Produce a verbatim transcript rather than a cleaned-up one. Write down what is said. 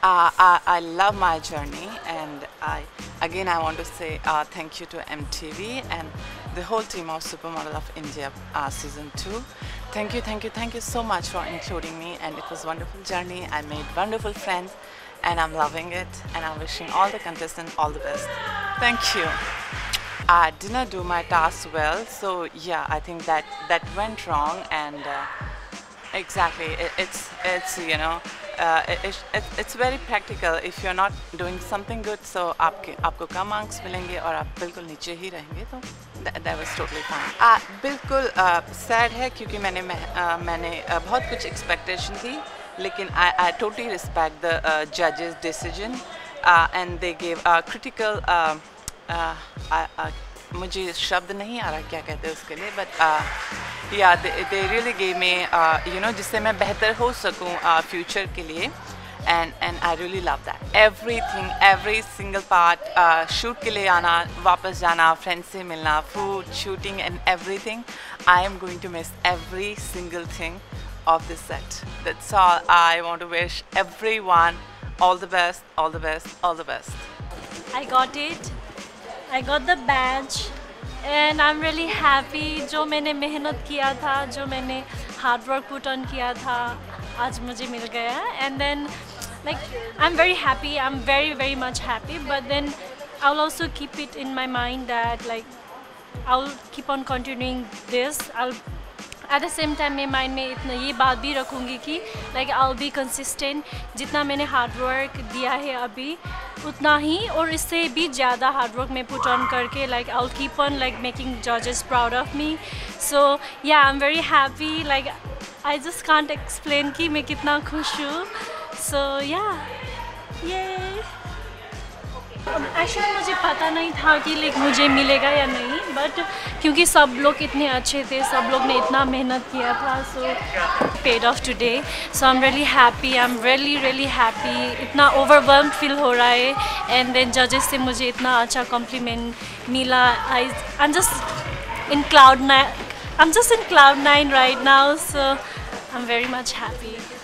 Uh, I, I love my journey, and I, again I want to say uh, thank you to M T V and the whole team of Supermodel of India uh, Season two. Thank you, thank you, thank you so much for including me, and it was a wonderful journey. I made wonderful friends and I'm loving it, and I'm wishing all the contestants all the best. Thank you. I didn't do my task well, so yeah, I think that, that went wrong, and uh, exactly, it, it's, it's, you know, Uh, it, it, it's very practical. If you're not doing something good, so आपके आपको कम अंक्स मिलेंगे और आप बिल्कुल नीचे ही रहेंगे, तो that, that was totally fine. आ बिल्कुल sad है क्योंकि मैंने मैंने बहुत कुछ expectation थी, लेकिन I I totally respect the uh, judges' decision uh, and they gave a critical. Uh, uh, uh, uh, मुझे शब्द नहीं आ रहा क्या कहते हैं उसके लिए, but uh, yeah, they, they really gave me, uh, you know, जिससे मैं बेहतर हो सकूं uh, future के लिए, and and I really love that. Everything, every single part, uh, shoot के लिए आना, वापस जाना, friends से मिलना, food, shooting and everything. I am going to miss every single thing of this set. That's all. I want to wish everyone all the best, all the best, all the best. I got it. I got the badge and I'm really happy. जो मैंने मेहनत किया था, जो मैंने hard work put on किया था, आज मुझे मिल गया. And then, like, I'm very happy. I'm very, very much happy. But then, I'll also keep it in my mind that, like, I'll keep on continuing this. I'll at the same time मेरे mind में इतना ये बात भी रखूँगी कि, like, I'll be consistent. जितना मैंने hard work दिया है अभी, उतना ही और इससे भी ज़्यादा हार्ड वर्क में पुट ऑन करके, like I'll keep on like making judges proud of me. So yeah, I'm very happy. Like I just can't explain कि मैं कितना खुश हूँ. So yeah, yay. Actually मुझे पता नहीं था कि like मुझे मिलेगा या नहीं, but क्योंकि सब लोग इतने अच्छे थे, सब लोग ने इतना मेहनत किया था, so paid off today. So I'm really happy. I'm really really happy. इतना overwhelmed feel हो रहा है, and then judges से मुझे इतना अच्छा compliment मिला. I I'm just in cloud nine. I'm just in cloud nine right now. So I'm very much happy.